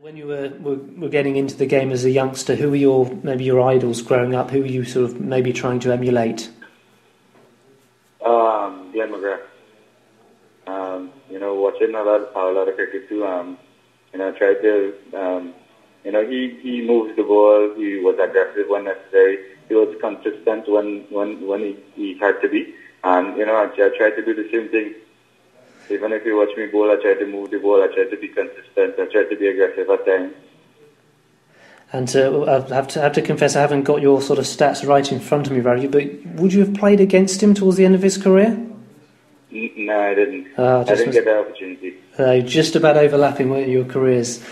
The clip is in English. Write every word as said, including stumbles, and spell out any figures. When you were, were, were getting into the game as a youngster, who were your maybe your idols growing up? Who were you sort of maybe trying to emulate? Um, Glenn McGrath. Um, you know, watching a lot, a lot of cricket too. Um, you know, tried to. Um, you know, he he moves the ball. He was aggressive when necessary. He was consistent when when when he, he had to be. And you know, I, I tried to do the same thing. Even if you watch me bowl, I try to move the ball. I try to be consistent. I try to be aggressive at times. And uh, I have to, have to confess, I haven't got your sort of stats right in front of me, Ravi. But would you have played against him towards the end of his career? No, I didn't. Oh, I didn't was, get that opportunity. Uh, just about overlapping, weren't your careers?